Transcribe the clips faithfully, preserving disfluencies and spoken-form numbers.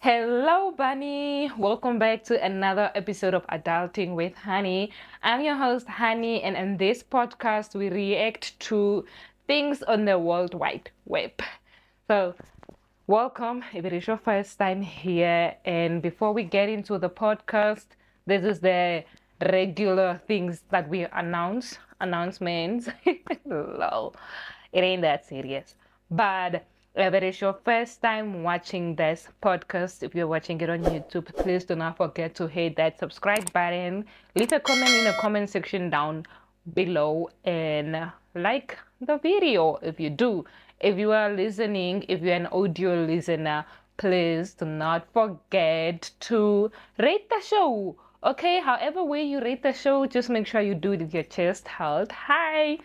Hello bunny, welcome back to another episode of Adulting with Hanni. I'm your host Hanni, and in this podcast we react to things on the World Wide Web. So welcome if it is your first time here, and before we get into the podcast, this is the regular things that we announce announcements. Lol, it ain't that serious. But if it is your first time watching this podcast, if you're watching it on YouTube, please do not forget to hit that subscribe button, leave a comment in the comment section down below, and like the video if you do. If you are listening, if you're an audio listener, please do not forget to rate the show. Okay, however way you rate the show, just make sure you do it with your chest held high.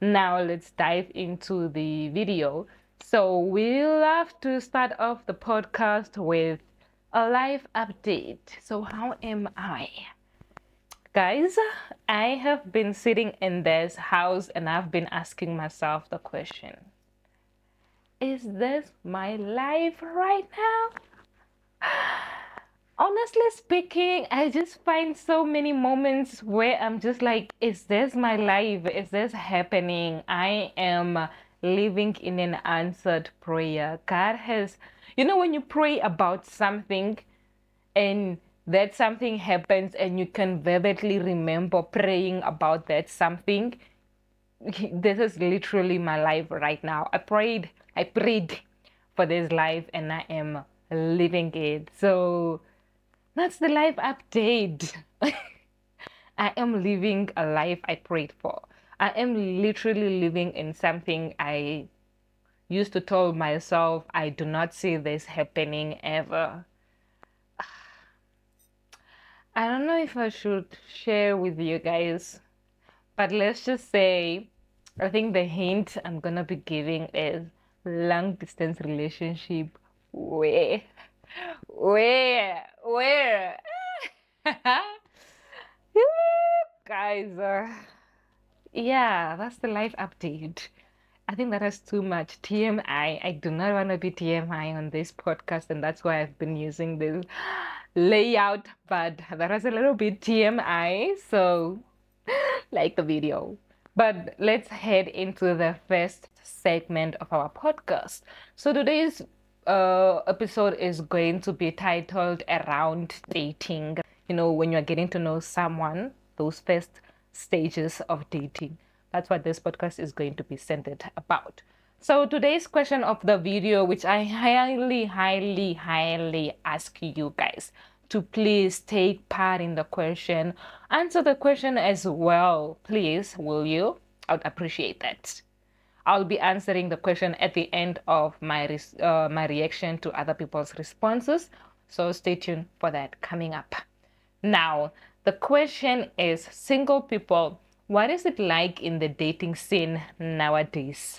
Now let's dive into the video. So we love to start off the podcast with a life update. So how am I? Guys, I have been sitting in this house and I've been asking myself the question. Is this my life right now? Honestly speaking, I just find so many moments where I'm just like, is this my life? Is this happening? I am living in an answered prayer. God has, you know, when you pray about something and that something happens and you can vividly remember praying about that something, this is literally my life right now. I prayed, I prayed for this life and I am living it. So that's the life update. I am living a life I prayed for. I am literally living in something I used to tell myself, I do not see this happening ever. I don't know if I should share with you guys, but let's just say, I think the hint I'm gonna be giving is long distance relationship. Where? Where? Where? Kaiser. Yeah, that's the life update. I think that is too much. T M I. I do not want to be T M I on this podcast, and that's why I've been using this layout. But that is a little bit T M I, so like the video. But let's head into the first segment of our podcast. So today's Uh, episode is going to be titled around dating. You know, when you're getting to know someone, those first stages of dating. That's what this podcast is going to be centered about. So today's question of the video, which I highly, highly, highly ask you guys to please take part in the question. Answer the question as well, please, will you? I would appreciate that. I'll be answering the question at the end of my uh, my reaction to other people's responses. So stay tuned for that coming up. Now, the question is, single people, what is it like in the dating scene nowadays?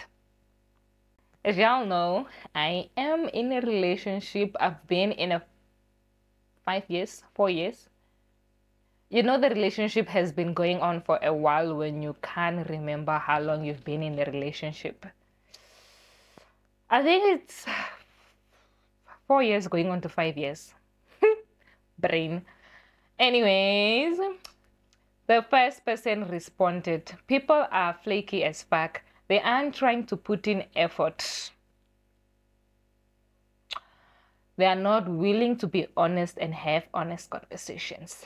As y'all know, I am in a relationship. I've been in a five years, four years. You know, the relationship has been going on for a while when you can't remember how long you've been in the relationship. I think it's four years going on to five years. Brain. Anyways, the first person responded, people are flaky as fuck. They aren't trying to put in effort. They are not willing to be honest and have honest conversations.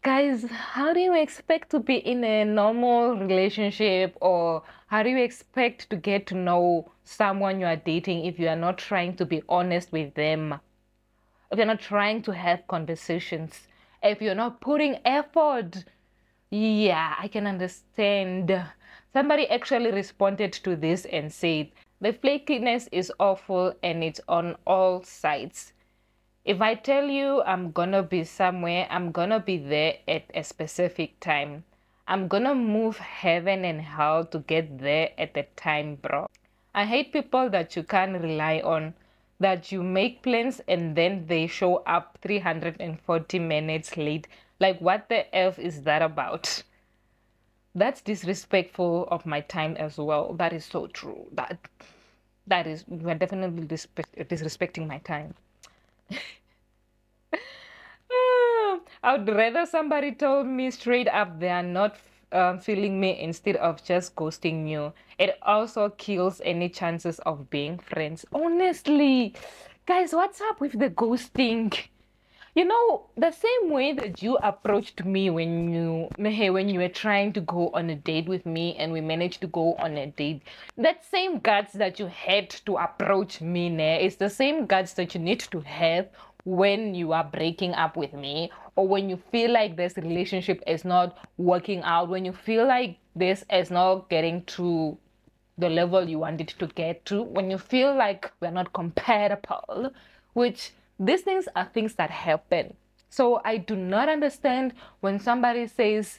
Guys, how do you expect to be in a normal relationship, or how do you expect to get to know someone you are dating if you are not trying to be honest with them? If you're not trying to have conversations, if you're not putting effort? Yeah, I can understand. Somebody actually responded to this and said, the flakiness is awful and it's on all sides. If I tell you I'm gonna be somewhere, I'm gonna be there at a specific time. I'm gonna move heaven and hell to get there at the time, bro. I hate people that you can't rely on, that you make plans and then they show up three hundred forty minutes late. Like, what the F is that about? That's disrespectful of my time as well. That is so true. That that is, we're definitely disrespect, disrespecting my time. I would rather somebody told me straight up they are not um, feeling me instead of just ghosting you. It also kills any chances of being friends. Honestly, guys, what's up with the ghosting? You know, the same way that you approached me when you when you were trying to go on a date with me and we managed to go on a date, that same guts that you had to approach me now is the same guts that you need to have when you are breaking up with me, or when you feel like this relationship is not working out, when you feel like this is not getting to the level you wanted to get to, when you feel like we're not compatible, which... these things are things that happen. So I do not understand when somebody says,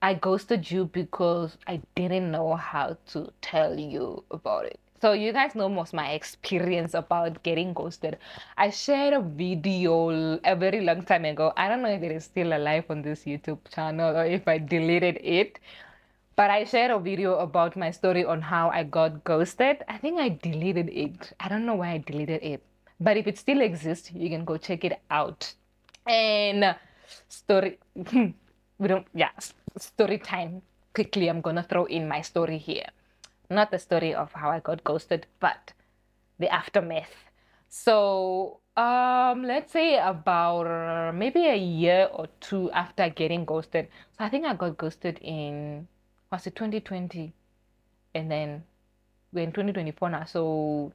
I ghosted you because I didn't know how to tell you about it. So you guys know most my experience about getting ghosted. I shared a video a very long time ago. I don't know if it is still alive on this YouTube channel or if I deleted it. But I shared a video about my story on how I got ghosted. I think I deleted it. I don't know why I deleted it. But if it still exists, you can go check it out. And story, we don't, yeah, story time. Quickly, I'm gonna throw in my story here. Not the story of how I got ghosted, but the aftermath. So, um, let's say about maybe a year or two after getting ghosted. So I think I got ghosted in, was it twenty twenty? And then we're in twenty twenty-four now, so...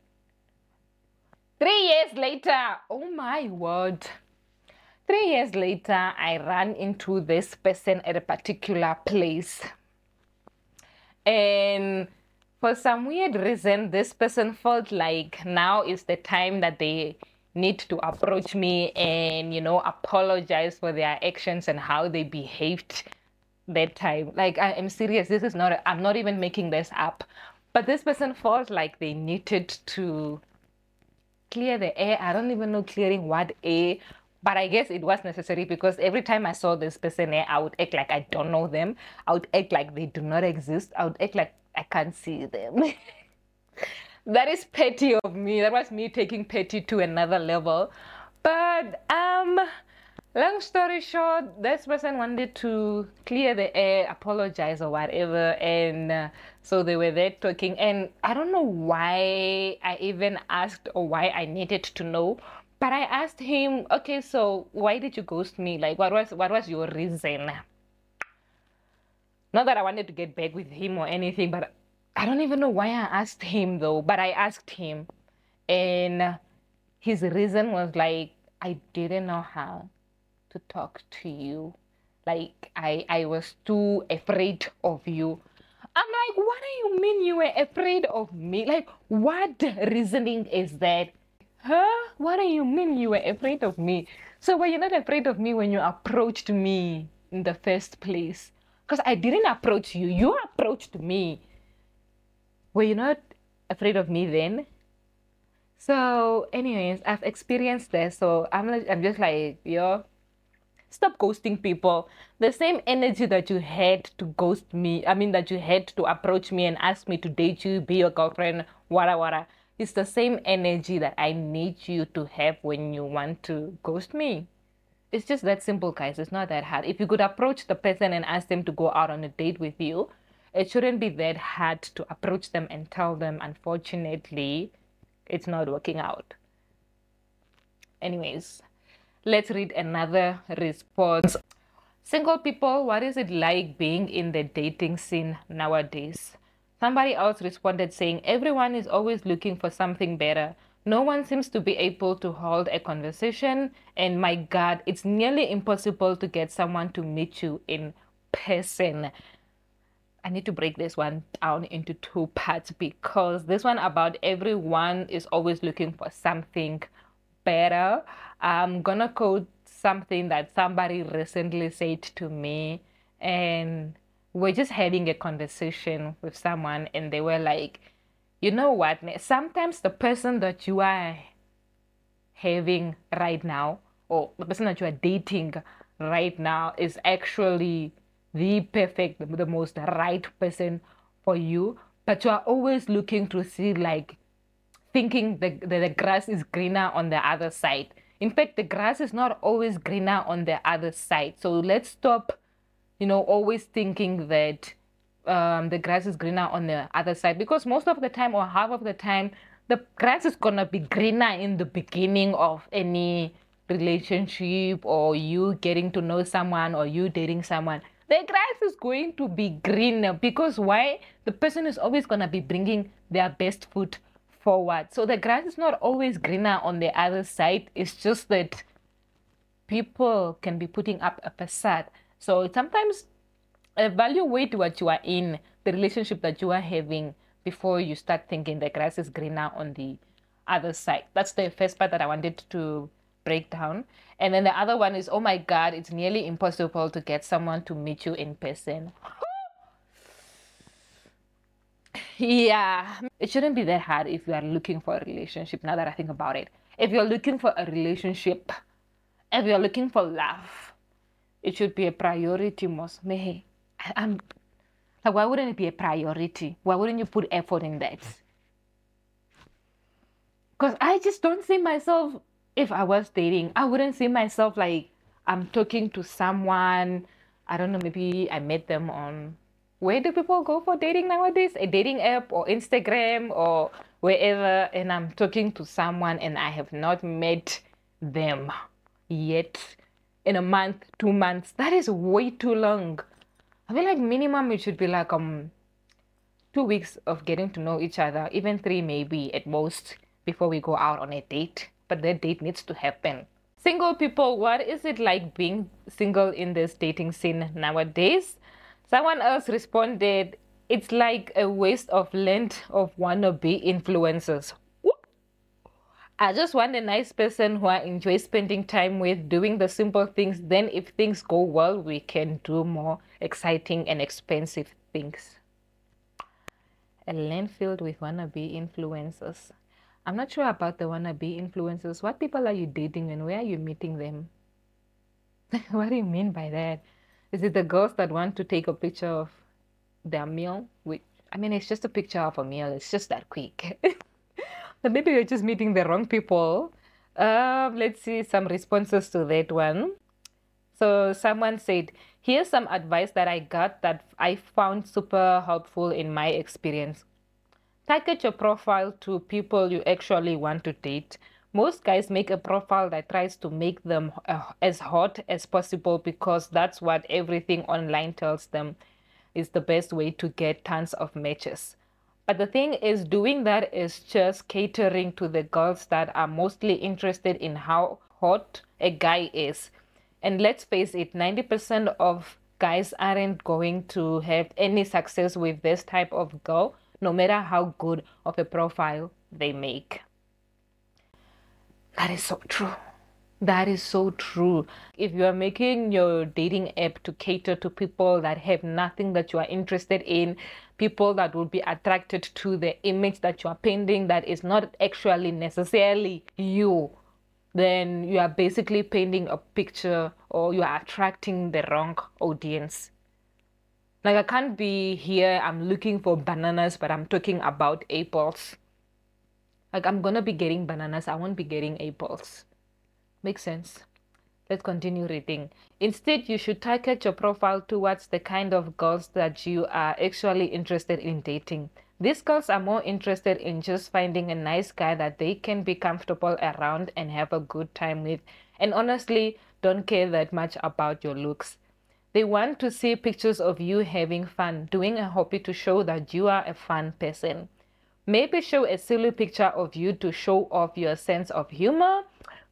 Three years later, oh my word. Three years later, I ran into this person at a particular place. And for some weird reason, this person felt like now is the time that they need to approach me and, you know, apologize for their actions and how they behaved that time. Like, I am serious. This is not, I'm not even making this up. But this person felt like they needed to... clear the air. I don't even know clearing what air, but I guess it was necessary because every time I saw this person there, I would act like I don't know them. I would act like they do not exist. I would act like I can't see them. That is petty of me. That was me taking petty to another level. But um, long story short, this person wanted to clear the air, apologize or whatever, and uh, so they were there talking, and I don't know why I even asked or why I needed to know, but I asked him, okay, so why did you ghost me? Like, what was what was your reason? Not that I wanted to get back with him or anything, but I don't even know why I asked him though, but I asked him, and his reason was like, I didn't know how to talk to you. Like, I, I was too afraid of you. I'm like, what do you mean you were afraid of me? Like, what reasoning is that? Huh? What do you mean you were afraid of me? So were you not afraid of me when you approached me in the first place? Because I didn't approach you. You approached me. Were you not afraid of me then? So anyways, I've experienced this. So I'm, I'm just like, yo, stop ghosting people. The same energy that you had to ghost me, I mean that you had to approach me and ask me to date you, be your girlfriend, wada wada. It's the same energy that I need you to have when you want to ghost me. It's just that simple, guys. It's not that hard. If you could approach the person and ask them to go out on a date with you, it shouldn't be that hard to approach them and tell them, unfortunately, it's not working out. Anyways, let's read another response. Single people, what is it like being in the dating scene nowadays? Somebody else responded saying, everyone is always looking for something better. No one seems to be able to hold a conversation. And my God, it's nearly impossible to get someone to meet you in person. I need to break this one down into two parts because this one about everyone is always looking for something better. I'm gonna quote something that somebody recently said to me, and we're just having a conversation with someone and they were like, you know what, sometimes the person that you are having right now or the person that you are dating right now is actually the perfect, the most right person for you, but you are always looking to see, like, thinking that the, the grass is greener on the other side. In fact, the grass is not always greener on the other side. So let's stop, you know, always thinking that um, the grass is greener on the other side, because most of the time, or half of the time, the grass is gonna be greener in the beginning of any relationship, or you getting to know someone, or you dating someone. The grass is going to be greener, because why? The person is always gonna be bringing their best foot forward. So the grass is not always greener on the other side. It's just that people can be putting up a facade. So sometimes evaluate what you are in, the relationship that you are having, before you start thinking the grass is greener on the other side. That's the first part that I wanted to break down. And then the other one is, oh my God, it's nearly impossible to get someone to meet you in person. Yeah, it shouldn't be that hard if you are looking for a relationship, now that I think about it. If you're looking for a relationship, if you're looking for love, it should be a priority most. Me, I'm... Like, why wouldn't it be a priority? Why wouldn't you put effort in that? Because I just don't see myself, if I was dating, I wouldn't see myself like I'm talking to someone. I don't know, maybe I met them on, where do people go for dating nowadays? A dating app or Instagram or wherever. And I'm talking to someone and I have not met them yet in a month, two months. That is way too long. I feel like minimum it should be like um two weeks of getting to know each other, even three maybe at most, before we go out on a date. But that date needs to happen. Single people, what is it like being single in this dating scene nowadays? Someone else responded, it's like a waste of land of wannabe influencers. I just want a nice person who I enjoy spending time with, doing the simple things. Then if things go well, we can do more exciting and expensive things. A land filled with wannabe influencers. I'm not sure about the wannabe influencers. What people are you dating and where are you meeting them? What do you mean by that? Is it the girls that want to take a picture of their meal? Which, I mean, it's just a picture of a meal. It's just that quick. But maybe you're just meeting the wrong people. Uh, let's see some responses to that one. So someone said, here's some advice that I got that I found super helpful in my experience. Target your profile to people you actually want to date. Most guys make a profile that tries to make them uh, as hot as possible, because that's what everything online tells them is the best way to get tons of matches. But the thing is, doing that is just catering to the girls that are mostly interested in how hot a guy is. And let's face it, ninety percent of guys aren't going to have any success with this type of girl, no matter how good of a profile they make. That is so true. That is so true. If you are making your dating app to cater to people that have nothing that you are interested in, people that will be attracted to the image that you are painting that is not actually necessarily you, then you are basically painting a picture, or you are attracting the wrong audience. Like, I can't be here, I'm looking for bananas, but I'm talking about apples. Like, I'm gonna be getting bananas, I won't be getting apples. Makes sense. Let's continue reading. Instead, you should target your profile towards the kind of girls that you are actually interested in dating. These girls are more interested in just finding a nice guy that they can be comfortable around and have a good time with, and honestly, don't care that much about your looks. They want to see pictures of you having fun, doing a hobby to show that you are a fun person. Maybe show a silly picture of you to show off your sense of humor.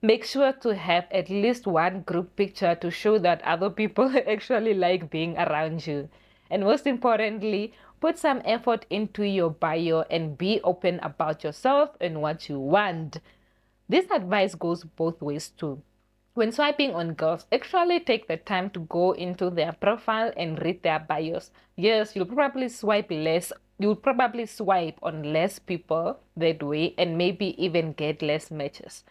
Make sure to have at least one group picture to show that other people actually like being around you. And most importantly, put some effort into your bio and be open about yourself and what you want. This advice goes both ways too. When swiping on girls, actually take the time to go into their profile and read their bios. Yes, you'll probably swipe less. You'll probably swipe on less people that way and maybe even get less matches.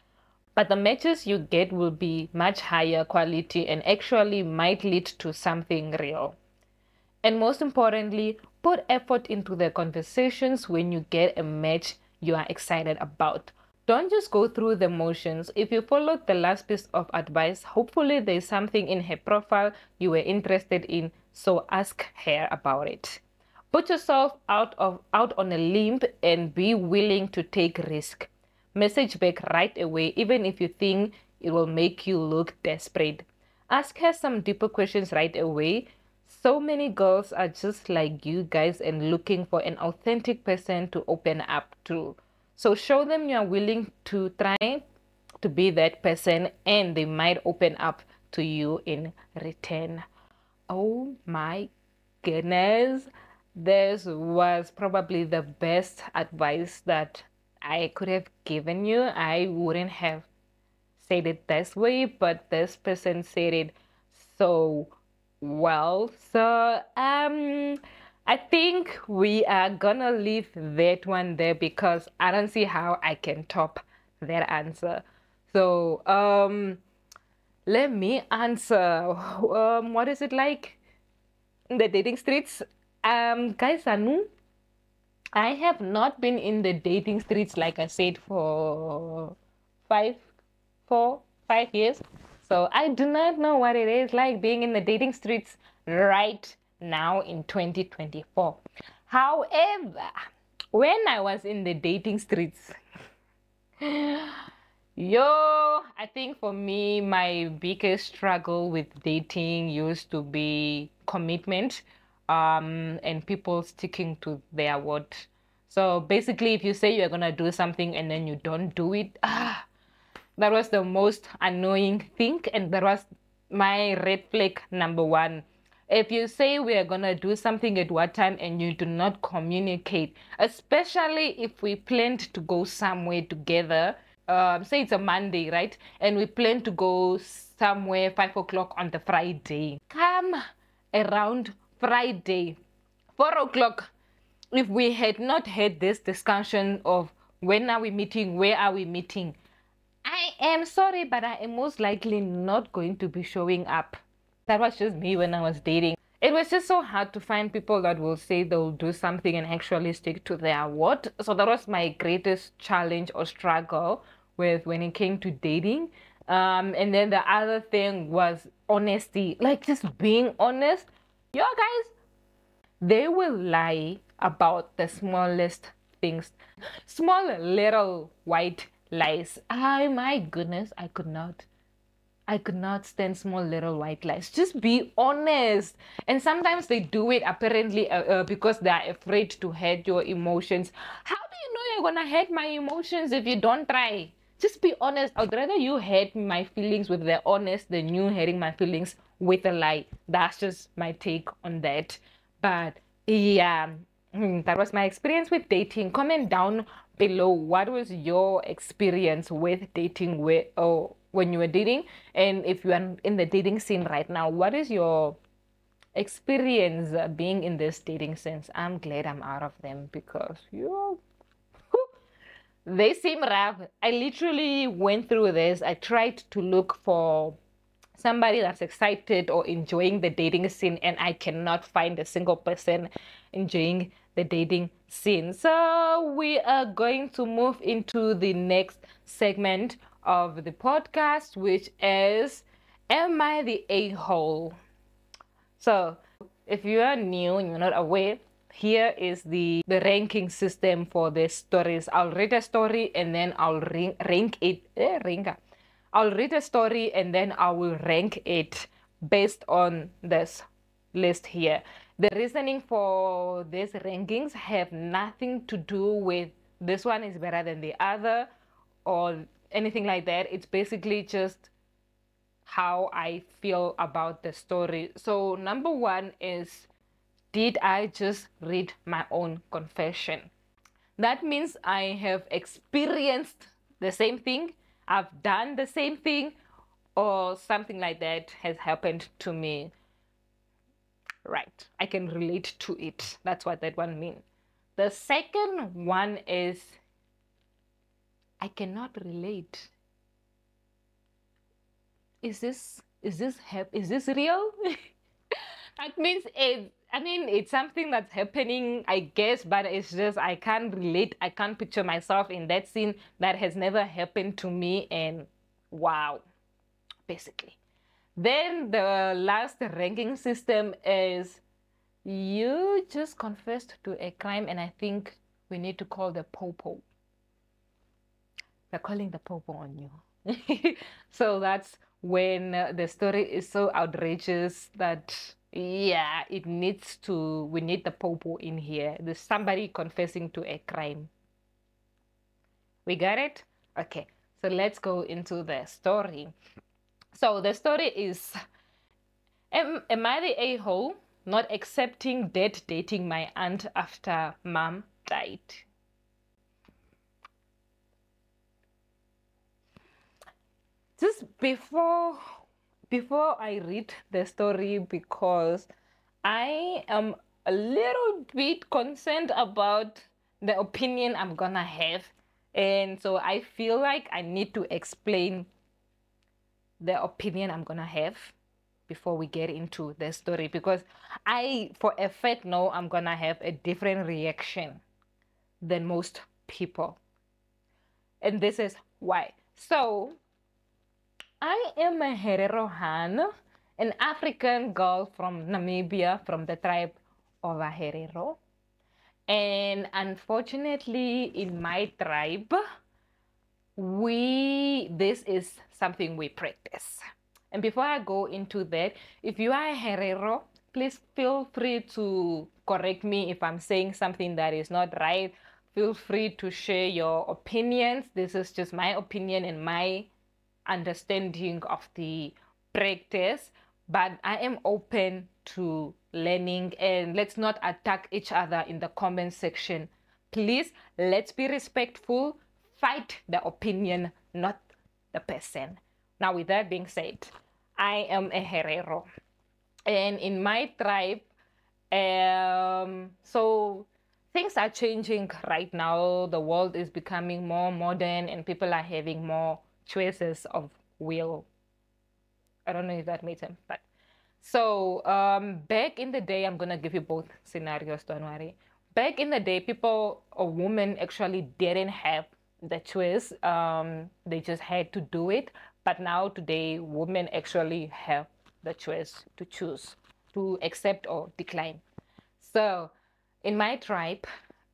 But the matches you get will be much higher quality and actually might lead to something real. And most importantly, put effort into the conversations when you get a match you are excited about. Don't just go through the motions. If you followed the last piece of advice, hopefully there is something in her profile you were interested in, so ask her about it. Put yourself out of out on a limb and be willing to take risk. Message back right away, even if you think it will make you look desperate. Ask her some deeper questions right away. So many girls are just like you guys and looking for an authentic person to open up to. So show them you are willing to try to be that person, and they might open up to you in return. Oh my goodness. This was probably the best advice that I could have given you. I wouldn't have said it this way, but this person said it so well. So um I think we are gonna leave that one there because I don't see how I can top that answer. So um let me answer. Um what is it like in the dating streets? Um guys, Anu, I have not been in the dating streets, like I said, for five four five years. So I do not know what it is like being in the dating streets right now in twenty twenty-four. However, when I was in the dating streets, yo, I think for me, my biggest struggle with dating used to be commitment, um, and people sticking to their word. So basically, if you say you're going to do something and then you don't do it, ah, that was the most annoying thing, and that was my red flag number one. If you say we are gonna do something at what time and you do not communicate, especially if we planned to go somewhere together, um, say it's a Monday, right? And we plan to go somewhere five o'clock on the Friday. Come around Friday, four o'clock. If we had not had this discussion of when are we meeting, where are we meeting, I am sorry, but I am most likely not going to be showing up. That was just me when I was dating. It was just so hard to find people that will say they'll do something and actually stick to their word. So that was my greatest challenge or struggle with when it came to dating. Um, and then the other thing was honesty, like just being honest. Yo, guys, they will lie about the smallest things, small little white lies. Oh my goodness, I could not I could not stand small little white lies. Just be honest. And sometimes they do it apparently uh, uh, because they are afraid to hurt your emotions. How do you know you're gonna hurt my emotions if you don't try? Just be honest. I'd rather you hurt my feelings with the honest than you hurting my feelings with a lie. That's just my take on that. But yeah, that was my experience with dating. Comment down below, what was your experience with dating where oh when you were dating, and if you are in the dating scene right now, what is your experience being in this dating sense? I'm glad I'm out of them because you they seem rough. I literally went through this. I tried to look for somebody that's excited or enjoying the dating scene, and I cannot find a single person enjoying the dating scene. So we are going to move into the next segment of the podcast, which is Am I the A-hole? So if you are new and you're not aware, here is the, the ranking system for the stories. I'll read a story and then I'll rank, rank it. Eh, rank up. I'll read a story and then I will rank it based on this list here. The reasoning for these rankings have nothing to do with this one is better than the other or anything like that. It's basically just how I feel about the story. So number one is, did I just read my own confession? That means I have experienced the same thing, I've done the same thing, or something like that has happened to me. Right, I can relate to it. That's what that one means. The second one is, I cannot relate. Is this, is this, is this real? That means it, I mean, it's something that's happening, I guess, but it's just I can't relate. I can't picture myself in that scene. That has never happened to me, and wow, basically. Then the last ranking system is you just confessed to a crime, and I think we need to call the popo. They're calling the popo on you. So that's when the story is so outrageous that, yeah, it needs to, we need the popo in here. There's somebody confessing to a crime. We got it? Okay, so let's go into the story. So the story is, am, am I the a-hole not accepting dead dating my aunt after mom died? Just before before I read the story, because I am a little bit concerned about the opinion I'm gonna have, and so I feel like I need to explain the opinion I'm gonna have before we get into the story, because I for a fact know I'm gonna have a different reaction than most people, and this is why. So I am a Herero Han, an African girl from Namibia, from the tribe of a Herero. And unfortunately, in my tribe, we this is something we practice. And before I go into that, if you are a Herero, please feel free to correct me if I'm saying something that is not right. Feel free to share your opinions. This is just my opinion and my understanding of the practice, but I am open to learning, and let's not attack each other in the comment section. Please, let's be respectful, fight the opinion, not the person. Now, with that being said, I am a Herero, and in my tribe, um, so things are changing right now. The world is becoming more modern, and people are having more choices of will. I don't know if that made sense, but so um back in the day, I'm gonna give you both scenarios, don't worry. Back in the day, people or women actually didn't have the choice, um they just had to do it. But now today, women actually have the choice to choose to accept or decline. So in my tribe,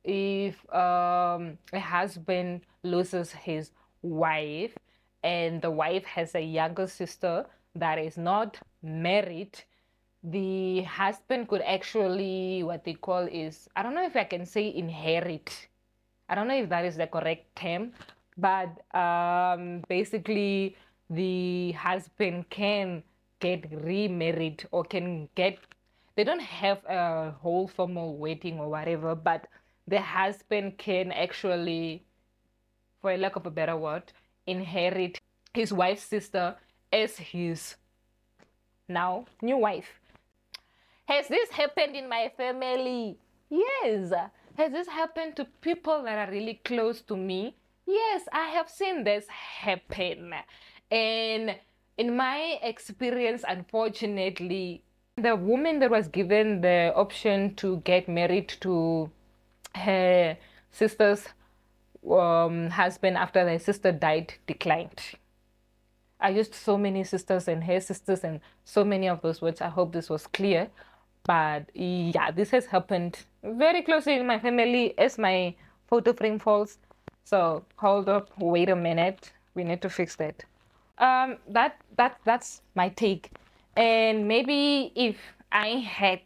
if um a husband loses his wife, and the wife has a younger sister that is not married, the husband could actually, what they call is, I don't know if I can say inherit. I don't know if that is the correct term, but um, basically the husband can get remarried or can get, they don't have a whole formal wedding or whatever, but the husband can actually, for lack of a better word, inherit his wife's sister as his now new wife. Has this happened in my family? Yes. Has this happened to people that are really close to me? Yes, I have seen this happen. And in my experience, unfortunately, the woman that was given the option to get married to her sister's Um, husband after their sister died declined. I used so many sisters and her sisters and so many of those words. I hope this was clear, but yeah, this has happened very closely in my family. As my photo frame falls, so hold up, wait a minute, we need to fix that. Um, that that that's my take. And maybe if I had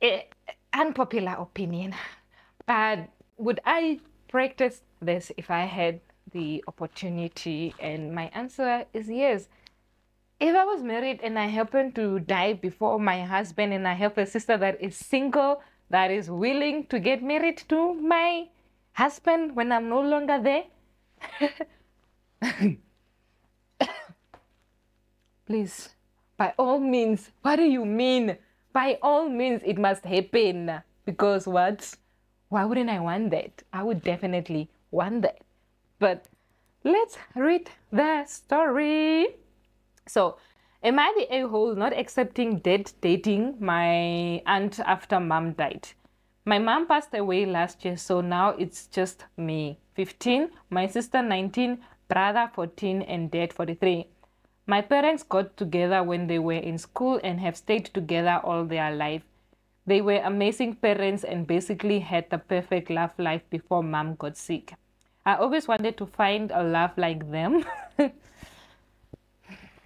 an unpopular opinion, but would I practice this if I had the opportunity? And my answer is yes. If I was married and I happened to die before my husband, and I have a sister that is single, that is willing to get married to my husband when I'm no longer there, please, by all means, what do you mean? By all means, it must happen, because what? Why wouldn't I want that? I would definitely want that. But let's read the story. So Am I the a-hole not accepting dead dating my aunt after mom died? My mom passed away last year, so now it's just me. fifteen, my sister nineteen, brother fourteen, and dad forty-three. My parents got together when they were in school and have stayed together all their life. They were amazing parents and basically had the perfect love life before mom got sick. I always wanted to find a love like them.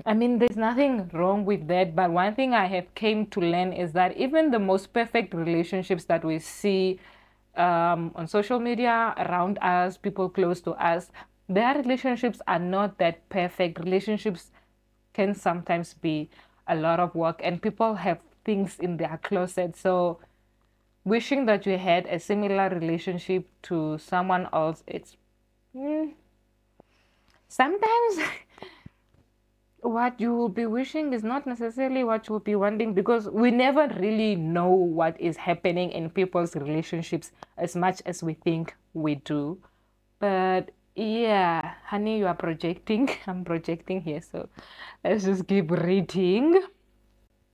I mean, there's nothing wrong with that, but one thing I have came to learn is that even the most perfect relationships that we see um, on social media, around us, people close to us, their relationships are not that perfect. Relationships can sometimes be a lot of work, and people have things in their closet. So wishing that you had a similar relationship to someone else, it's mm, sometimes what you will be wishing is not necessarily what you will be wanting, because we never really know what is happening in people's relationships as much as we think we do. But yeah, honey, you are projecting. I'm projecting here, so let's just keep reading.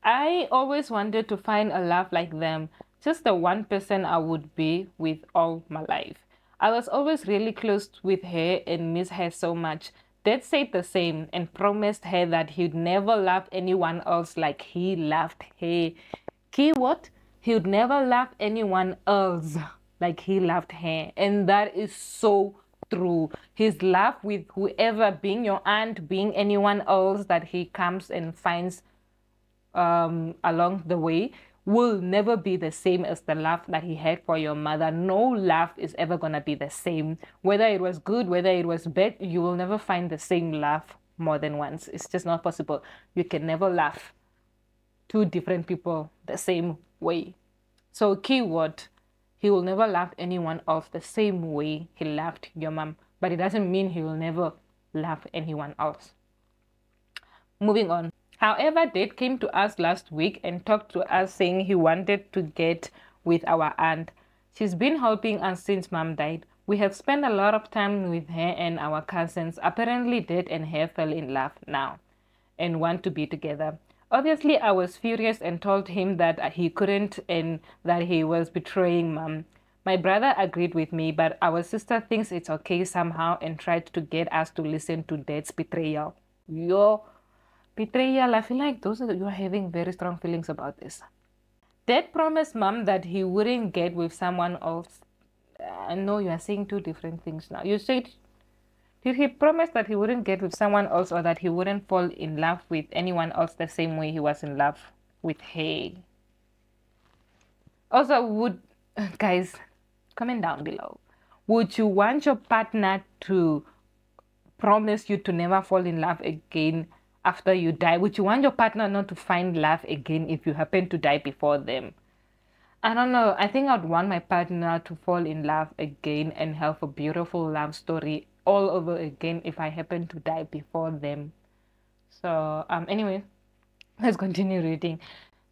I always wanted to find a love like them, just the one person I would be with all my life. I was always really close with her and miss her so much. Dad said the same and promised her that he'd never love anyone else like he loved her. Keyword, he'd never love anyone else like he loved her. And that is so true. His love with whoever, being your aunt, being anyone else that he comes and finds Um, along the way, will never be the same as the love that he had for your mother. No love is ever gonna be the same. Whether it was good, whether it was bad, you will never find the same love more than once. It's just not possible. You can never love two different people the same way. So keyword, he will never love anyone else the same way he loved your mom. But it doesn't mean he will never love anyone else. Moving on. However, Dad came to us last week and talked to us saying he wanted to get with our aunt. She's been helping us since Mom died. We have spent a lot of time with her and our cousins. Apparently, Dad and her fell in love now and want to be together. Obviously, I was furious and told him that he couldn't and that he was betraying Mom. My brother agreed with me, but our sister thinks it's okay somehow and tried to get us to listen to Dad's betrayal. Yo. Betrayal, I feel like those are, you are having very strong feelings about this. Dad promised Mom that he wouldn't get with someone else. I uh, know you are saying two different things now. You said, did he promise that he wouldn't get with someone else or that he wouldn't fall in love with anyone else the same way he was in love with her? Also, would, guys, comment down below. Would you want your partner to promise you to never fall in love again after you die? Would you want your partner not to find love again if you happen to die before them? I don't know. I think I'd want my partner to fall in love again and have a beautiful love story all over again if I happen to die before them. So, um, anyway, let's continue reading.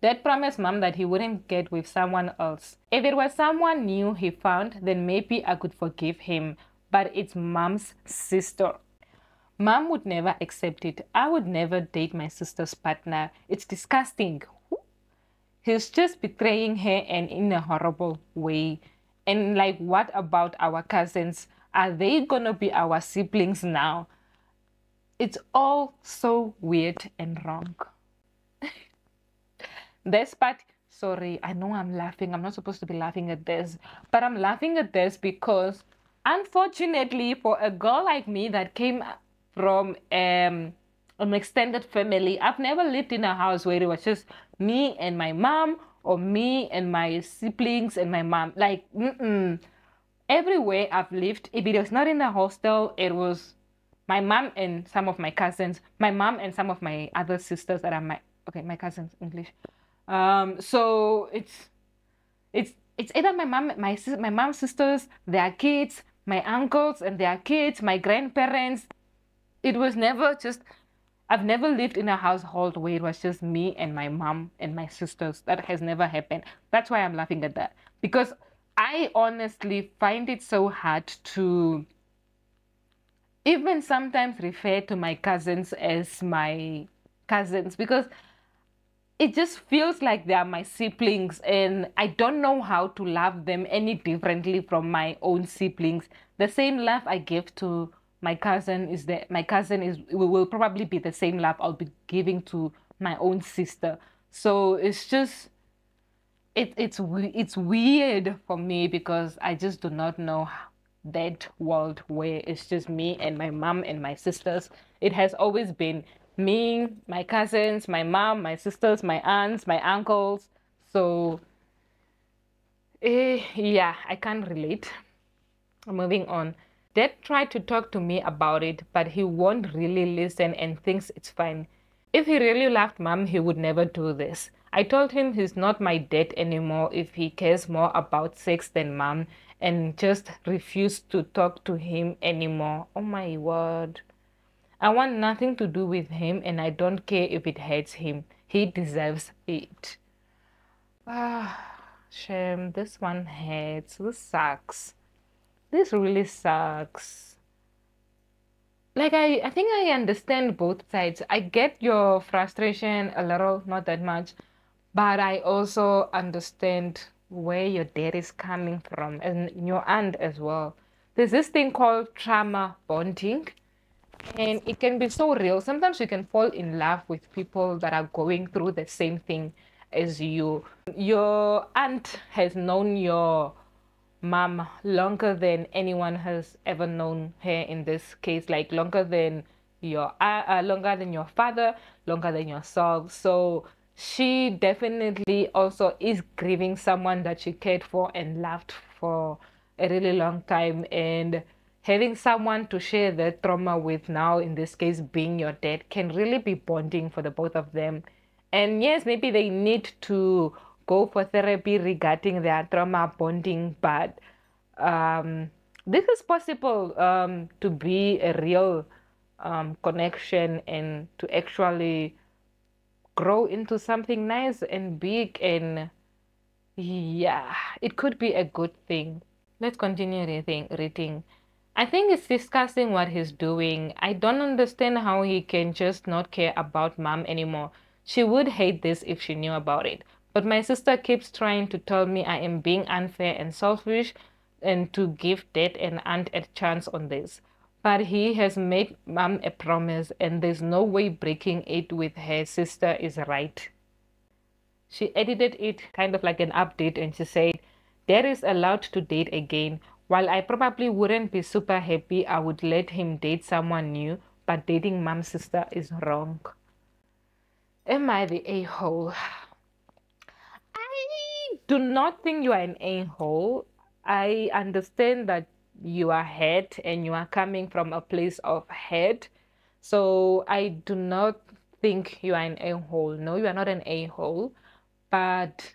Dad promised Mom that he wouldn't get with someone else. If it was someone new he found, then maybe I could forgive him. But it's Mom's sister. Mom would never accept it. I would never date my sister's partner. It's disgusting. He's just betraying her and in a horrible way. And like, what about our cousins? Are they gonna be our siblings now? It's all so weird and wrong. This part, sorry, I know I'm laughing. I'm not supposed to be laughing at this, but I'm laughing at this because unfortunately for a girl like me that came from um, an extended family. I've never lived in a house where it was just me and my mom or me and my siblings and my mom. Like, mm-mm. Everywhere I've lived, if it was not in a hostel, it was my mom and some of my cousins, my mom and some of my other sisters that are my, okay, my cousins, English. Um, so it's, it's, it's either my mom, my, my mom's sisters, their kids, my uncles and their kids, my grandparents. It was never just, I've never lived in a household where it was just me and my mom and my sisters. That has never happened. That's why I'm laughing at that. Because I honestly find it so hard to even sometimes refer to my cousins as my cousins, because it just feels like they are my siblings, and I don't know how to love them any differently from my own siblings. The same love I give to my cousin is that my cousin is will probably be the same love I'll be giving to my own sister. So it's just it it's it's weird for me, because I just do not know that world where it's just me and my mom and my sisters. It has always been me, my cousins, my mom, my sisters, my aunts, my uncles. So, eh, yeah, I can't relate. Moving on. Dad tried to talk to me about it, but he won't really listen and thinks it's fine. If he really loved mom, he would never do this. I told him he's not my dad anymore if he cares more about sex than mom, and just refused to talk to him anymore. Oh my word. I want nothing to do with him, and I don't care if it hurts him. He deserves it. Ah, shame. This one hurts. This sucks. This really sucks. Like, I, I think I understand both sides. I get your frustration a little, not that much. But I also understand where your dad is coming from, and your aunt as well. There's this thing called trauma bonding. And it can be so real. Sometimes you can fall in love with people that are going through the same thing as you. Your aunt has known your mom longer than anyone has ever known her in this case, like longer than your uh, longer than your father, longer than yourself. So she definitely also is grieving someone that she cared for and loved for a really long time, and having someone to share that trauma with, now in this case being your dad, can really be bonding for the both of them. And yes, maybe they need to go for therapy regarding their trauma bonding, but um, this is possible um, to be a real um, connection and to actually grow into something nice and big. And yeah, it could be a good thing. Let's continue reading. reading. I think it's disgusting what he's doing. I don't understand how he can just not care about mom anymore. She would hate this if she knew about it. But my sister keeps trying to tell me I am being unfair and selfish, and to give dad and aunt a chance on this. But he has made mom a promise, and there's no way breaking it with her sister is right. She edited it kind of like an update, and she said, "Dad is allowed to date again. While I probably wouldn't be super happy, I would let him date someone new, but dating mom's sister is wrong." Am I the a-hole? I do not think you are an a-hole. I understand that you are hurt and you are coming from a place of hurt. So I do not think you are an a-hole. No, you are not an a-hole. But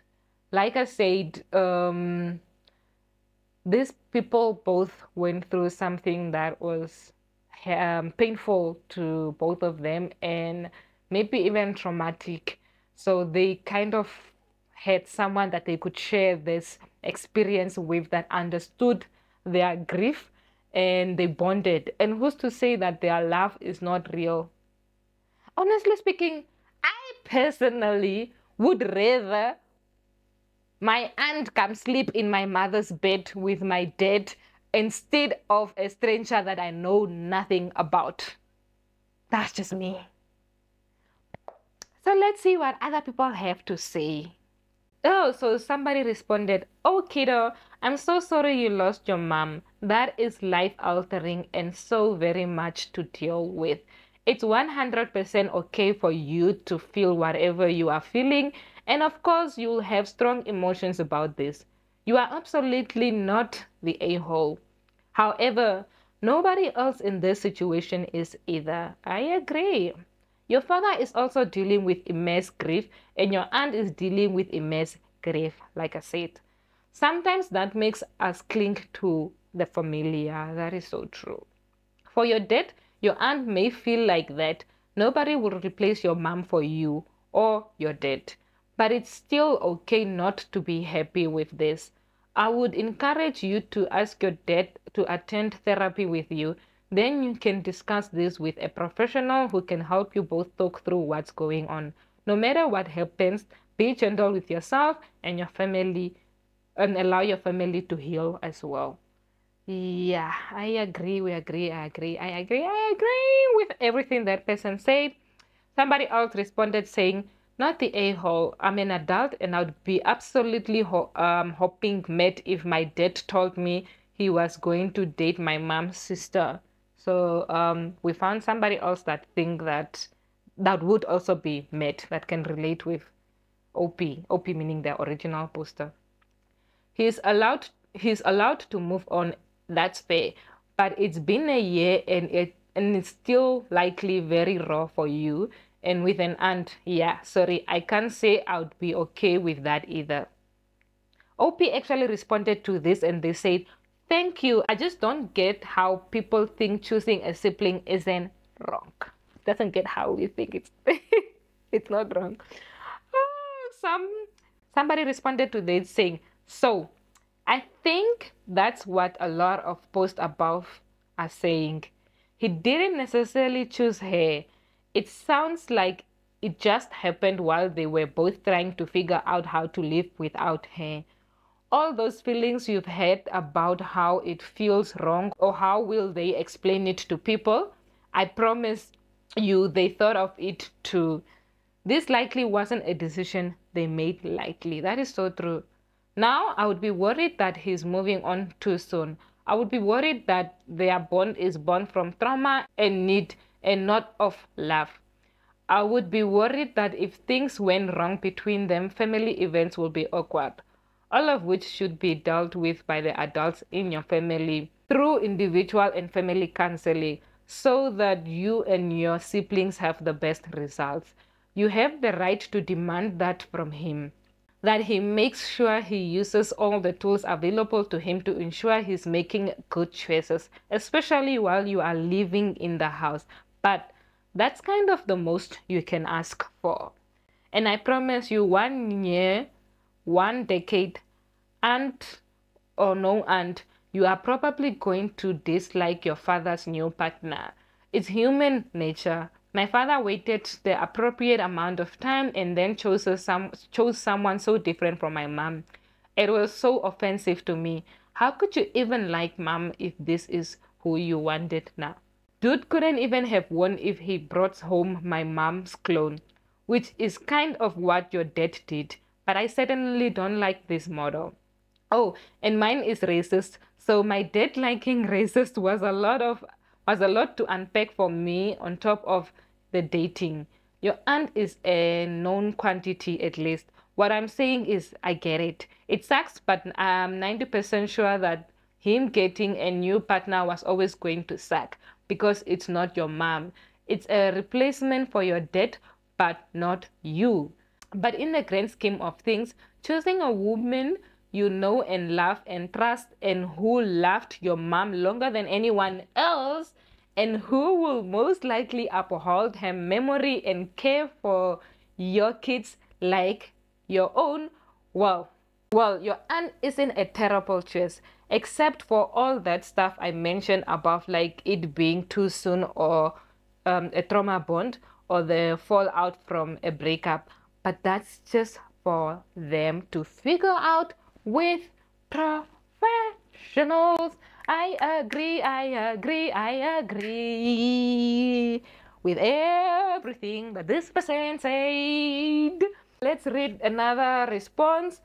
like I said, um... these people both went through something that was um, painful to both of them, and maybe even traumatic. So they kind of had someone that they could share this experience with that understood their grief, and they bonded. And who's to say that their love is not real? Honestly speaking, I personally would rather my aunt come sleep in my mother's bed with my dad instead of a stranger that I know nothing about. That's just me. So let's see what other people have to say. Oh, so somebody responded, "Oh kiddo, I'm so sorry you lost your mom. That is life-altering and so very much to deal with. It's one hundred percent okay for you to feel whatever you are feeling. And of course, you'll have strong emotions about this. You are absolutely not the a-hole. However, nobody else in this situation is either." I agree. Your father is also dealing with immense grief, and your aunt is dealing with immense grief, like I said. Sometimes that makes us cling to the familiar. That is so true. For your dad, your aunt may feel like that. Nobody will replace your mom for you or your dad. But it's still okay not to be happy with this. I would encourage you to ask your dad to attend therapy with you then you can discuss this with a professional who can help you both talk through what's going on. No matter what happens, be gentle with yourself and your family, and allow your family to heal as well. Yeah, I agree, we agree, I agree, I agree, I agree with everything that person said. Somebody else responded saying, not the a-hole, I'm an adult and I'd be absolutely ho um, hopping mad if my dad told me he was going to date my mom's sister. So um, we found somebody else that think that that would also be mad, that can relate with O P, O P meaning the original poster. He's allowed, he's allowed to move on, that's fair, but it's been a year and, it, and it's still likely very raw for you. And with an aunt, yeah, sorry, I can't say I would be okay with that either. O P actually responded to this and they said, thank you, I just don't get how people think choosing a sibling isn't wrong. Doesn't get how we think it's it's not wrong. Oh, some somebody responded to this saying, so I think that's what a lot of posts above are saying. He didn't necessarily choose her. It sounds like it just happened while they were both trying to figure out how to live without her. All those feelings you've had about how it feels wrong or how will they explain it to people, I promise you they thought of it too. This likely wasn't a decision they made lightly. That is so true. Now I would be worried that he's moving on too soon. I would be worried that their bond is born from trauma and need and not of love. I would be worried that if things went wrong between them, family events will be awkward, all of which should be dealt with by the adults in your family through individual and family counseling so that you and your siblings have the best results. You have the right to demand that from him, that he makes sure he uses all the tools available to him to ensure he's making good choices, especially while you are living in the house. But that's kind of the most you can ask for. And I promise you, one year, one decade, aunt or no aunt, you are probably going to dislike your father's new partner. It's human nature. My father waited the appropriate amount of time and then chose, some, chose someone so different from my mom. It was so offensive to me. How could you even like mom if this is who you wanted now? Dude couldn't even have won if he brought home my mom's clone, which is kind of what your dad did, but I certainly don't like this model. Oh, and mine is racist, so my dad liking racist was a lot of was a lot to unpack for me on top of the dating. Your aunt is a known quantity at least. What I'm saying is I get it. It sucks, but I'm ninety percent sure that him getting a new partner was always going to suck, because it's not your mom. It's a replacement for your dad, but not you. But in the grand scheme of things, choosing a woman you know and love and trust and who loved your mom longer than anyone else and who will most likely uphold her memory and care for your kids like your own, well, well, your aunt isn't a terrible choice, except for all that stuff I mentioned above, like it being too soon or um, a trauma bond or the fallout from a breakup. But that's just for them to figure out with professionals. I agree, I agree, I agree with everything that this person said. Let's read another response.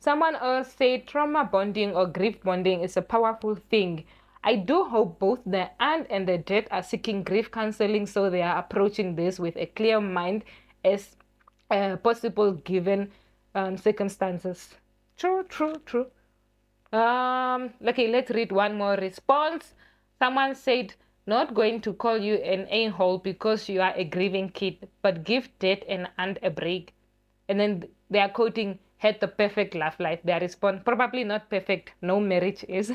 Someone else said trauma bonding or grief bonding is a powerful thing. I do hope both the aunt and the dad are seeking grief counseling so they are approaching this with a clear mind as uh, possible given um, circumstances. True, true, true. Um, okay, let's read one more response. Someone said, not going to call you an a-hole because you are a grieving kid, but give dad and aunt a break. And then they are quoting, had the perfect love life. Their response, probably not perfect. No marriage is.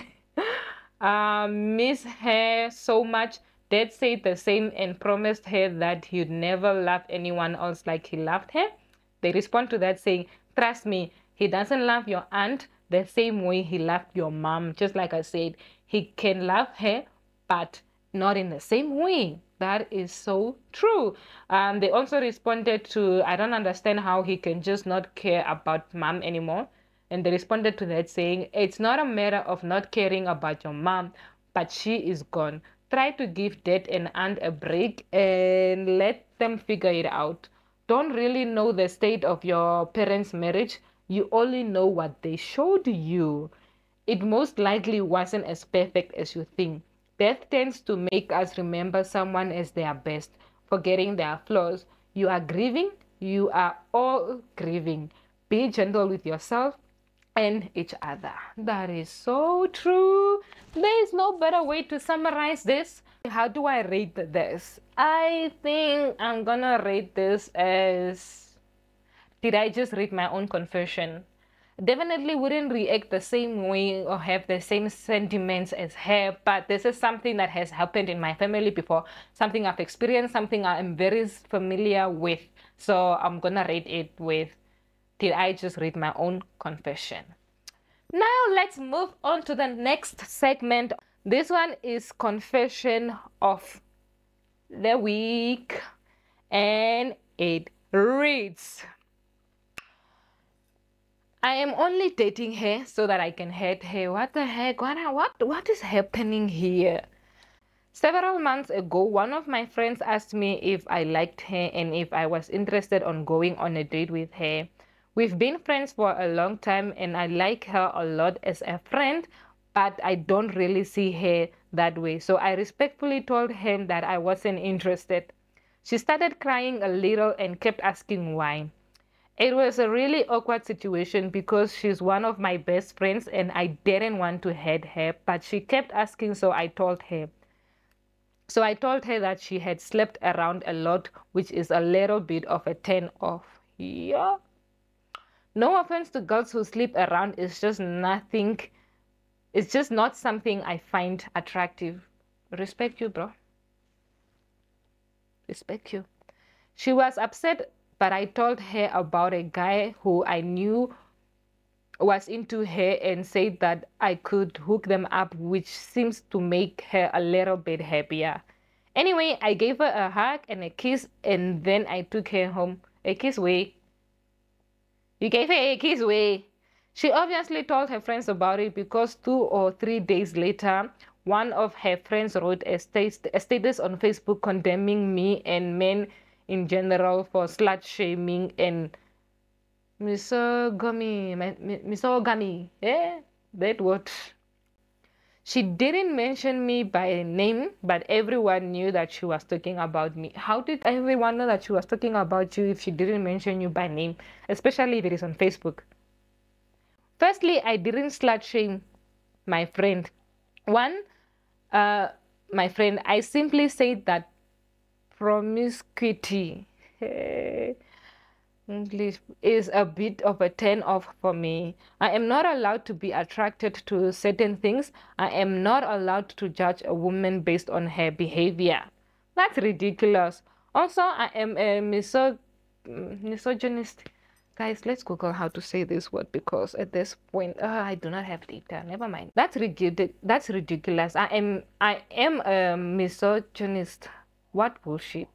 uh, miss her so much. Dad said the same and promised her that he'd never love anyone else like he loved her. They respond to that saying, trust me, he doesn't love your aunt the same way he loved your mom. Just like I said, he can love her, but not in the same way. That is so true. Um, they also responded to, I don't understand how he can just not care about mom anymore. And they responded to that saying, it's not a matter of not caring about your mom, but she is gone. Try to give dad and aunt a break and let them figure it out. Don't really know the state of your parents' marriage. You only know what they showed you. It most likely wasn't as perfect as you think. Death tends to make us remember someone as their best, forgetting their flaws. You are grieving. You are all grieving. Be gentle with yourself and each other. That is so true. There is no better way to summarize this. How do I rate this? I think I'm gonna rate this as, did I just read my own confession? Definitely wouldn't react the same way or have the same sentiments as her, but this is something that has happened in my family before, something I've experienced, something I'm very familiar with. So I'm gonna rate it with, did I just read my own confession? Now let's move on to the next segment. This one is confession of the week, and it reads, I am only dating her so that I can hurt her. What the heck? What, what, what is happening here? Several months ago, one of my friends asked me if I liked her and if I was interested in going on a date with her. We've been friends for a long time and I like her a lot as a friend, but I don't really see her that way. So I respectfully told him that I wasn't interested. She started crying a little and kept asking why. It was a really awkward situation because she's one of my best friends and I didn't want to hurt her, but she kept asking, so I told her. So I told her that she had slept around a lot, which is a little bit of a turn off. Yeah. No offense to girls who sleep around, it's just nothing, it's just not something I find attractive. Respect you, bro. Respect you. She was upset, but I told her about a guy who I knew was into her and said that I could hook them up, which seems to make her a little bit happier. Anyway, I gave her a hug and a kiss and then I took her home. A kiss way. You gave her a kiss way. She obviously told her friends about it because two or three days later, one of her friends wrote a status on Facebook condemning me and men in general for slut shaming and misogyny, misogyny, yeah, that word. She didn't mention me by name, but everyone knew that she was talking about me. How did everyone know that she was talking about you if she didn't mention you by name, especially if it is on Facebook? Firstly, I didn't slut shame my friend. One, uh, my friend, I simply said that promiscuity English is a bit of a turn off for me. I am not allowed to be attracted to certain things. I am not allowed to judge a woman based on her behavior. That's ridiculous. Also, I am a misog misogynist. Guys, let's Google how to say this word because at this point, oh, I do not have data. Never mind. That's ridiculous. That's ridiculous. I am. I am a misogynist. What bullshit.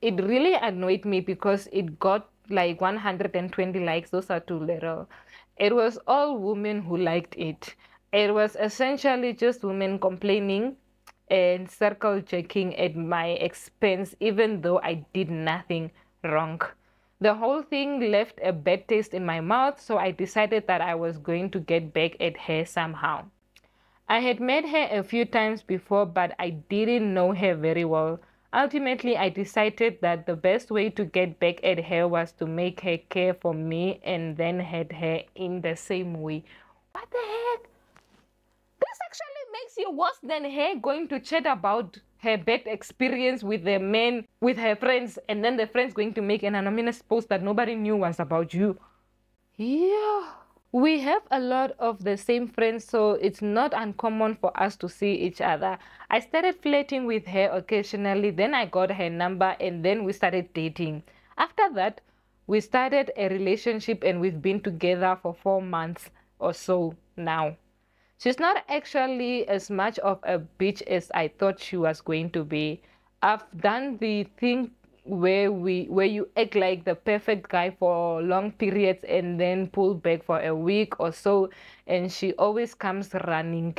It really annoyed me because it got like one hundred twenty likes. Those are too little. It was all women who liked it. It was essentially just women complaining and circle jerking at my expense, even though I did nothing wrong. The whole thing left a bad taste in my mouth, so I decided that I was going to get back at her somehow. I had met her a few times before, but I didn't know her very well. Ultimately, I decided that the best way to get back at her was to make her care for me and then hurt her in the same way. What the heck? This actually makes you worse than her going to chat about her bad experience with the men, with her friends, and then the friends going to make an anonymous post that nobody knew was about you. Yeah. We have a lot of the same friends, so it's not uncommon for us to see each other. I started flirting with her occasionally, then I got her number, and then we started dating. After that, we started a relationship and we've been together for four months or so now. She's not actually as much of a bitch as I thought she was going to be. I've done the thing where we where you act like the perfect guy for long periods and then pull back for a week or so, and she always comes running.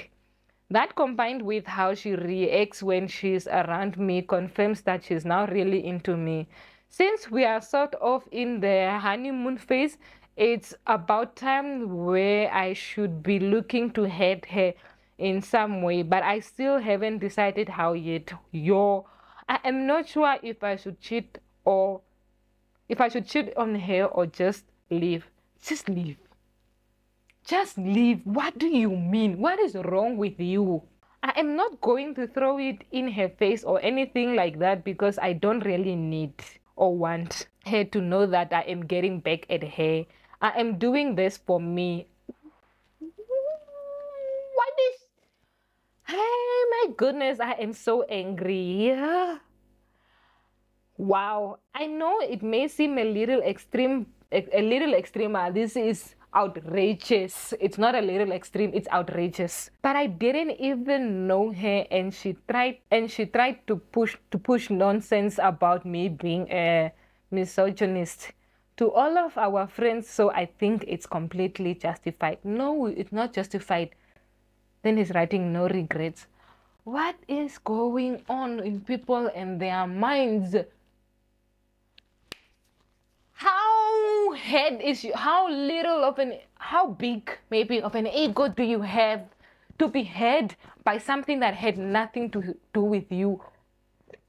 That, combined with how she reacts when she's around me, confirms that she's now really into me. Since we are sort of in the honeymoon phase, it's about time where I should be looking to head her in some way, but I still haven't decided how yet. Yo, I am not sure if I should cheat or if I should cheat on her or just leave. Just leave. Just leave. What do you mean? What is wrong with you? I am not going to throw it in her face or anything like that because I don't really need or want her to know that I am getting back at her. I am doing this for me. What is... Hey, my goodness, I am so angry. Yeah. Wow. I know it may seem a little extreme, a, a little extrema. This is... outrageous. It's not a little extreme, it's outrageous. But I didn't even know her, and she tried and she tried to push to push nonsense about me being a misogynist to all of our friends, so I think it's completely justified. No, it's not justified. Then he's writing no regrets. What is going on in people and their minds? How head is you? How little of an, how big maybe of an ego do you have to be head by something that had nothing to do with you?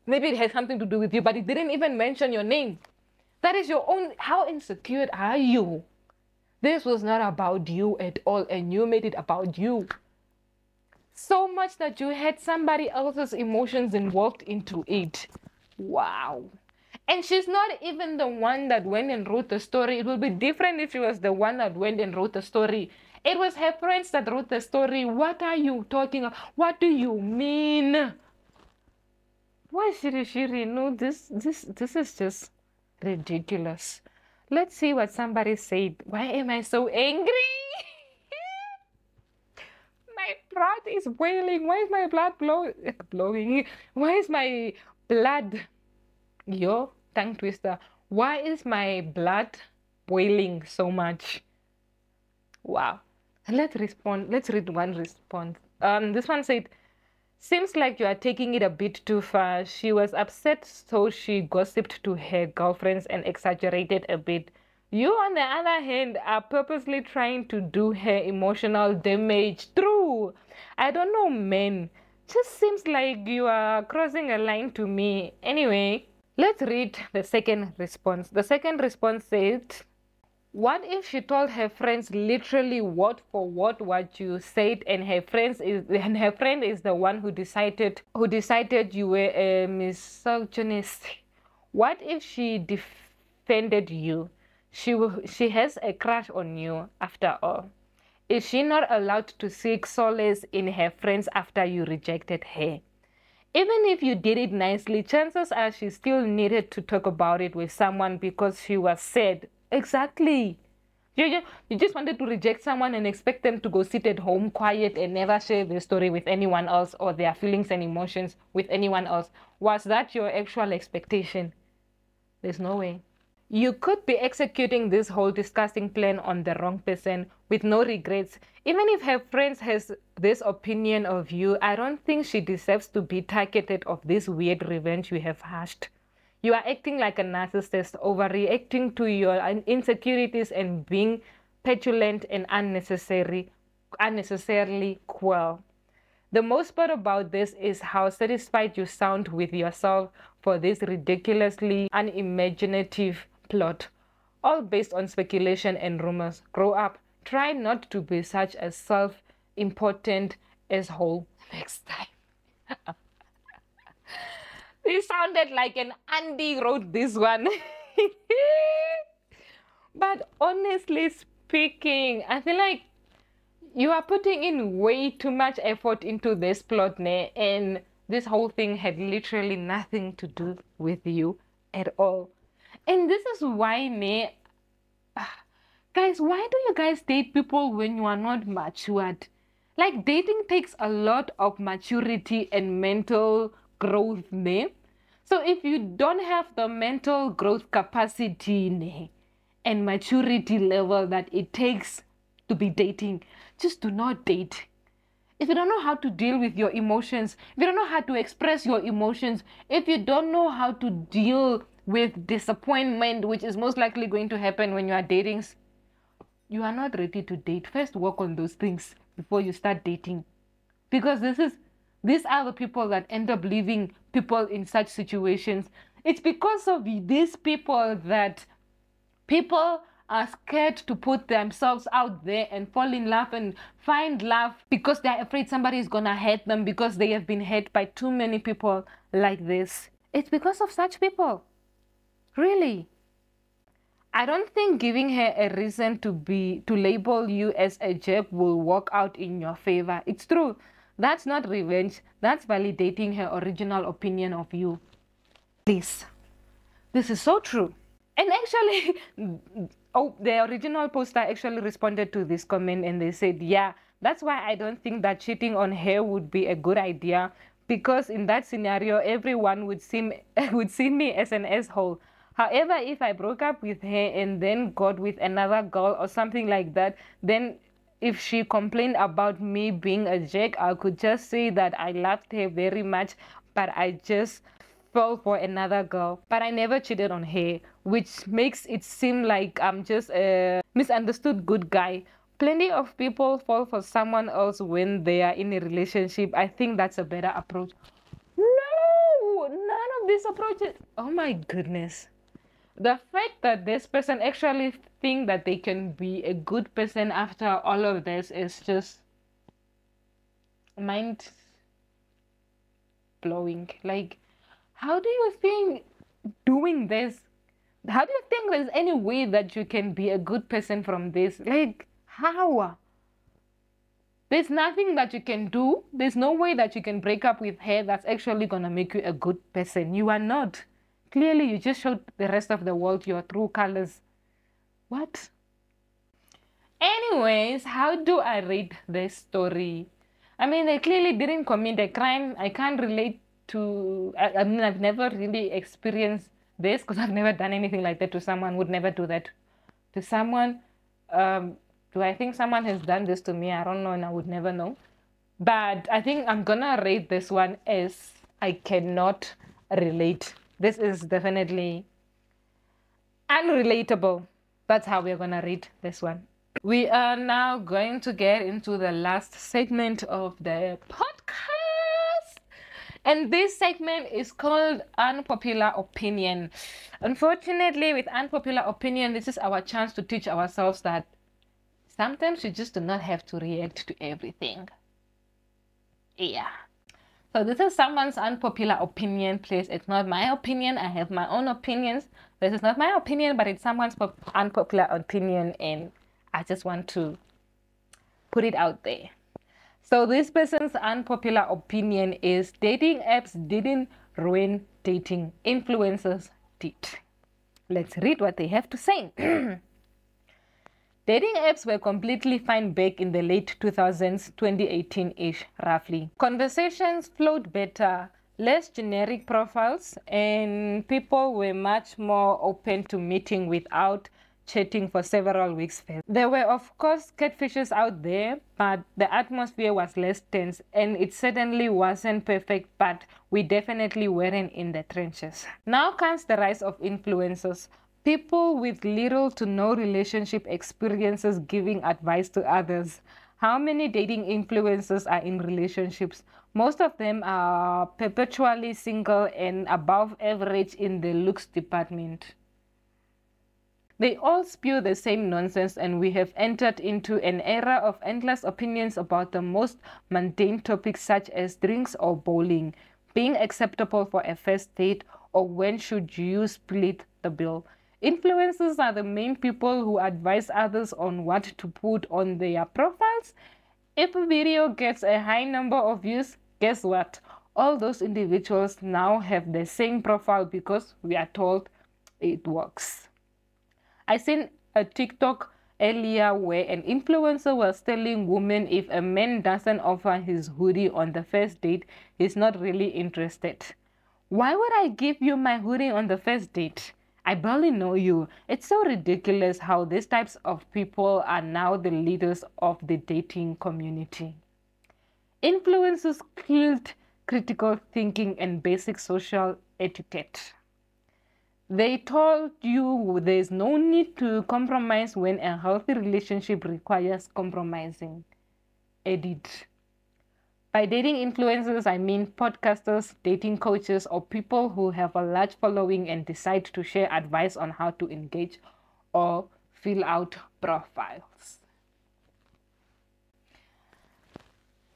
Maybe it has something to do with you, but it didn't even mention your name. That is your own. How insecure are you? This was not about you at all, and you made it about you. So much that you had somebody else's emotions involved into it. Wow. And she's not even the one that went and wrote the story. It would be different if she was the one that went and wrote the story. It was her friends that wrote the story. What are you talking about? What do you mean? Why should she renew this? This this is just ridiculous. Let's see what somebody said. Why am I so angry? My blood is boiling. Why is my blood blow blowing? Why is my blood... Yo, tongue twister. Why is my blood boiling so much? Wow. Let's respond. Let's read one response. Um, this one said, seems like you are taking it a bit too far. She was upset, so she gossiped to her girlfriends and exaggerated a bit. You, on the other hand, are purposely trying to do her emotional damage. True. I don't know, men. Just seems like you are crossing a line to me. Anyway. Let's read the second response. The second response said, what if she told her friends literally word for word what you said, and her friends is and her friend is the one who decided who decided you were a misogynist? What if she defended you? She she has a crush on you after all. Is she not allowed to seek solace in her friends after you rejected her? Even if you did it nicely, chances are she still needed to talk about it with someone because she was sad. Exactly. You just, you just wanted to reject someone and expect them to go sit at home quiet and never share their story with anyone else or their feelings and emotions with anyone else. Was that your actual expectation? There's no way. You could be executing this whole disgusting plan on the wrong person with no regrets. Even if her friends has this opinion of you, I don't think she deserves to be targeted of this weird revenge you have hatched. You are acting like a narcissist, overreacting to your insecurities and being petulant and unnecessary, unnecessarily cruel. The most part about this is how satisfied you sound with yourself for this ridiculously unimaginative plot, all based on speculation and rumors. Grow up. Try not to be such a self-important asshole next time. This sounded like an Andy wrote this one. But honestly speaking, I feel like you are putting in way too much effort into this plot, ne? And this whole thing had literally nothing to do with you at all. And this is why, ne? Guys, why do you guys date people when you are not matured? Like, dating takes a lot of maturity and mental growth, ne? So if you don't have the mental growth capacity, ne, and maturity level that it takes to be dating, just do not date. If you don't know how to deal with your emotions, if you don't know how to express your emotions, if you don't know how to deal with disappointment, which is most likely going to happen when you are dating, you are not ready to date. First, work on those things before you start dating. Because this is, these are the people that end up leaving people in such situations. It's because of these people that people are scared to put themselves out there and fall in love and find love because they're afraid somebody is gonna hurt them because they have been hurt by too many people like this. It's because of such people. Really. I don't think giving her a reason to be to label you as a jerk will work out in your favor. It's true. That's not revenge. That's validating her original opinion of you. Please. This is so true. And actually, oh, the original poster actually responded to this comment and they said, yeah, that's why I don't think that cheating on her would be a good idea, because in that scenario, everyone would see me, would see me as an asshole. However, if I broke up with her and then got with another girl or something like that, then if she complained about me being a jerk, I could just say that I loved her very much, but I just fell for another girl, but I never cheated on her, which makes it seem like I'm just a misunderstood good guy. Plenty of people fall for someone else when they are in a relationship. I think that's a better approach. No, none of these approaches. Oh my goodness. The fact that this person actually thinks that they can be a good person after all of this is just mind-blowing. Like, how do you think doing this, how do you think there's any way that you can be a good person from this? Like, how? There's nothing that you can do. There's no way that you can break up with her that's actually going to make you a good person. You are not. Clearly, you just showed the rest of the world your true colors. What? Anyways, how do I rate this story? I mean, they clearly didn't commit a crime. I can't relate to, I, I mean, I've never really experienced this because I've never done anything like that to someone. Would never do that to someone. Um, do I think someone has done this to me? I don't know, and I would never know. But I think I'm gonna rate this one as I cannot relate. This is definitely unrelatable. That's how we're gonna rate this one. We are now going to get into the last segment of the podcast. And this segment is called Unpopular Opinion. Unfortunately, with Unpopular Opinion, this is our chance to teach ourselves that sometimes you just do not have to react to everything. Yeah. So this is someone's unpopular opinion, please. It's not my opinion. I have my own opinions. This is not my opinion, but it's someone's unpopular opinion, and I just want to put it out there. So this person's unpopular opinion is dating apps didn't ruin dating. Influencers did. Let's read what they have to say. Dating apps were completely fine back in the late two thousands, twenty eighteen-ish, roughly. Conversations flowed better, less generic profiles, and people were much more open to meeting without chatting for several weeks first. There were, of course, catfishes out there, but the atmosphere was less tense, and it certainly wasn't perfect, but we definitely weren't in the trenches. Now comes the rise of influencers. People with little to no relationship experiences giving advice to others. How many dating influencers are in relationships? Most of them are perpetually single and above average in the looks department. They all spew the same nonsense, and we have entered into an era of endless opinions about the most mundane topics, such as drinks or bowling, being acceptable for a first date, or when should you split the bill. Influencers are the main people who advise others on what to put on their profiles. If a video gets a high number of views, guess what? All those individuals now have the same profile because we are told it works. I seen a TikTok earlier where an influencer was telling women if a man doesn't offer his hoodie on the first date, he's not really interested. Why would I give you my hoodie on the first date? I barely know you. It's so ridiculous how these types of people are now the leaders of the dating community. Influencers killed critical thinking and basic social etiquette. They told you there's no need to compromise when a healthy relationship requires compromising. Edit. By dating influencers, I mean podcasters, dating coaches, or people who have a large following and decide to share advice on how to engage or fill out profiles.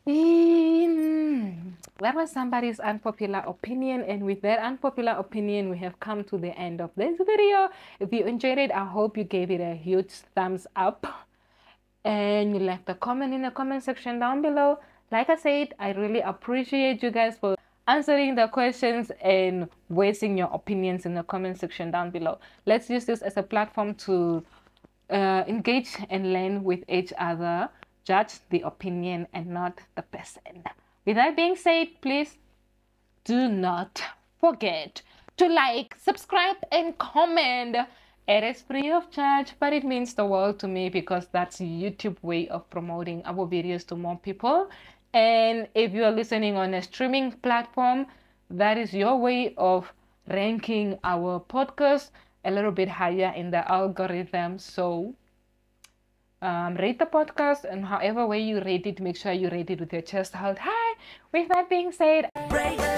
In, that was somebody's unpopular opinion, and with that unpopular opinion we have come to the end of this video. If you enjoyed it, I hope you gave it a huge thumbs up and you left a comment in the comment section down below. Like I said, I really appreciate you guys for answering the questions and voicing your opinions in the comment section down below. Let's use this as a platform to uh, engage and learn with each other. Judge the opinion and not the person. With that being said, please do not forget to like, subscribe, and comment. It is free of charge, but it means the world to me because that's YouTube's way of promoting our videos to more people. And if you are listening on a streaming platform, that is your way of ranking our podcast a little bit higher in the algorithm. So Um, rate the podcast, and however way you rate it, make sure you rate it with your chest held high. With that being said, break.